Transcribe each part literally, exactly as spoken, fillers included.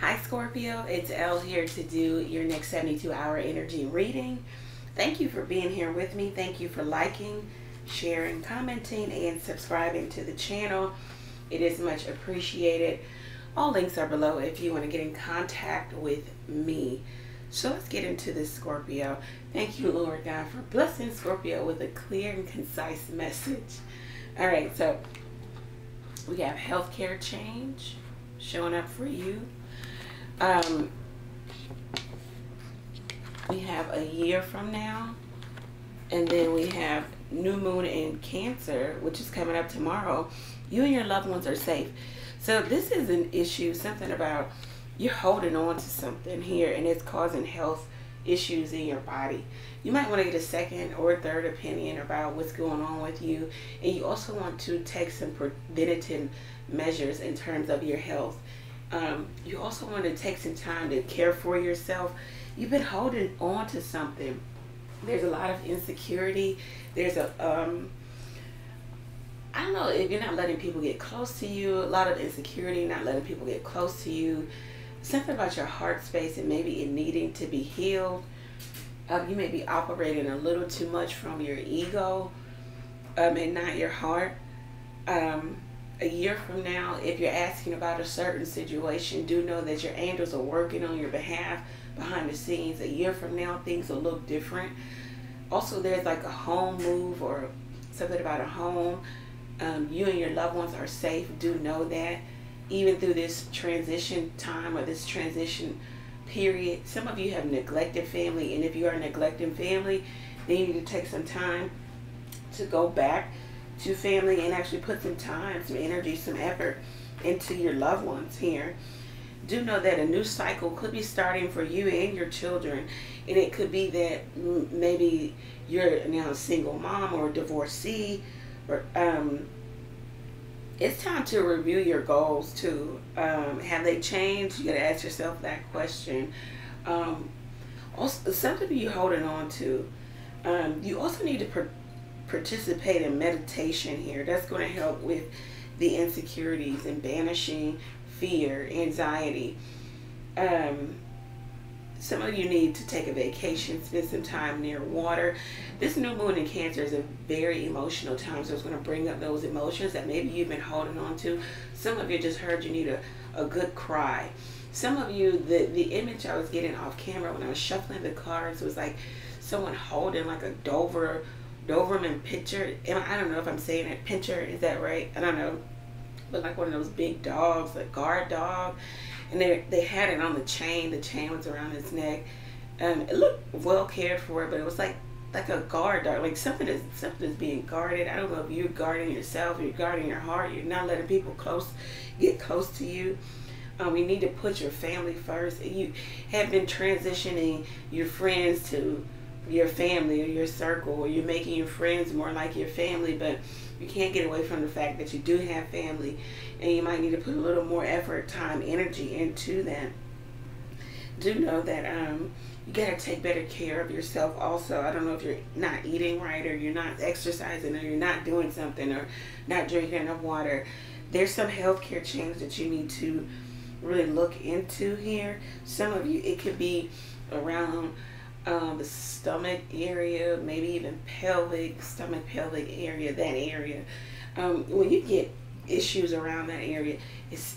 Hi Scorpio, it's Elle here to do your next seventy-two hour energy reading. Thank you for being here with me. Thank you for liking, sharing, commenting, and subscribing to the channel. It is much appreciated. All links are below if you want to get in contact with me. So let's get into this, Scorpio. Thank you, Lord God, for blessing Scorpio with a clear and concise message. All right, so we have healthcare change showing up for you. Um, we have a year from now, and then we have new moon in Cancer, which is coming up tomorrow. You and your loved ones are safe. So this is an issue, something about you're holding on to something here, and it's causing health issues in your body. You might want to get a second or third opinion about what's going on with you, and you also want to take some preventative measures in terms of your health. Um, you also want to take some time to care for yourself. You've been holding on to something. There's a lot of insecurity. There's a, um, I don't know, if you're not letting people get close to you, a lot of insecurity, not letting people get close to you. Something about your heart space and maybe it needing to be healed. Uh, you may be operating a little too much from your ego um, and not your heart. Um, A year from now, if you're asking about a certain situation, do know that your angels are working on your behalf behind the scenes. A year from now, things will look different. Also, there's like a home move or something about a home. Um, you and your loved ones are safe. Do know that. Even through this transition time or this transition period, some of you have neglected family. And if you are neglecting family, then you need to take some time to go back to family and actually put some time, some energy, some effort into your loved ones here. Do know that a new cycle could be starting for you and your children, and it could be that maybe you're now a single mom or a divorcee, or um, it's time to review your goals too. Um, have they changed? You gotta ask yourself that question. Um, also, something you're holding on to. Um, you also need to pre participate in meditation here. That's going to help with the insecurities and banishing fear, anxiety. Um, some of you need to take a vacation, spend some time near water. This new moon in Cancer is a very emotional time, so it's going to bring up those emotions that maybe you've been holding on to. Some of you just heard you need a, a good cry. Some of you, the, the image I was getting off camera when I was shuffling the cards was like someone holding like a Dover Doberman pincher. I don't know if I'm saying it. Pincher, is that right? I don't know. But like one of those big dogs, a guard dog. And they they had it on the chain. The chain was around his neck. Um, it looked well cared for, but it was like like a guard dog. Like something is something is being guarded. I don't know if you're guarding yourself, you're guarding your heart, you're not letting people close get close to you. Um, we need to put your family first. You have been transitioning your friends to your family or your circle, or you're making your friends more like your family, but you can't get away from the fact that you do have family, and you might need to put a little more effort, time, energy into that. Do know that um, you gotta take better care of yourself also. I don't know if you're not eating right, or you're not exercising, or you're not doing something, or not drinking enough water. There's some healthcare change that you need to really look into here. Some of you, it could be around Um, the stomach area, maybe even pelvic, stomach pelvic area, that area. Um, when you get issues around that area, it's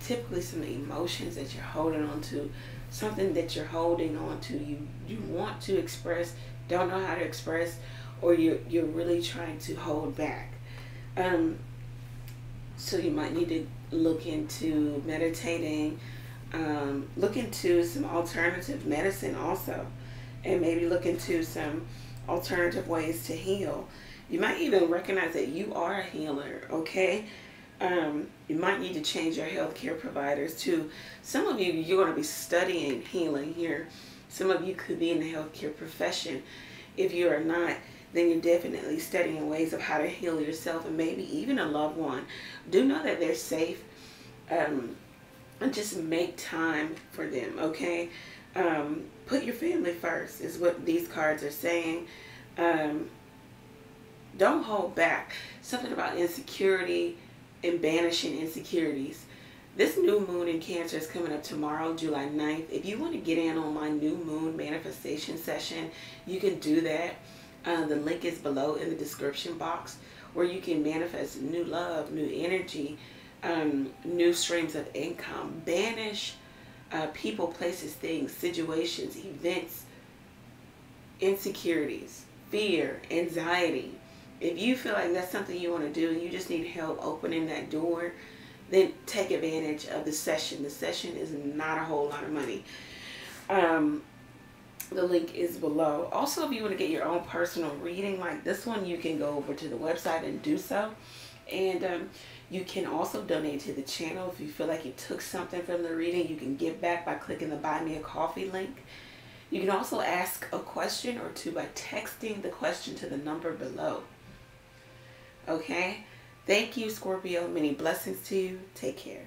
typically some emotions that you're holding on to, something that you're holding on to. You, you want to express, don't know how to express, or you're, you're really trying to hold back. Um, so you might need to look into meditating, um, look into some alternative medicine also, and maybe look into some alternative ways to heal. You might even recognize that you are a healer, okay? Um, you might need to change your healthcare providers too. Some of you, you're gonna be studying healing here. Some of you could be in the healthcare profession. If you are not, then you're definitely studying ways of how to heal yourself and maybe even a loved one. Do know that they're safe, um, and just make time for them, okay? Um, put your family first is what these cards are saying. Um, don't hold back. Something about insecurity and banishing insecurities. This new new moon in Cancer is coming up tomorrow, July ninth. If you want to get in on my new moon manifestation session, you can do that. Uh, the link is below in the description box, where you can manifest new love, new energy, um, new streams of income, banish uh, people, places, things, situations, events, insecurities, fear, anxiety. If you feel like that's something you want to do and you just need help opening that door, then take advantage of the session. The session is not a whole lot of money. Um, the link is below. Also, if you want to get your own personal reading like this one, you can go over to the website and do so. And um, you can also donate to the channel. If you feel like you took something from the reading, you can give back by clicking the Buy Me a Coffee link. You can also ask a question or two by texting the question to the number below. Okay? Thank you, Scorpio. Many blessings to you. Take care.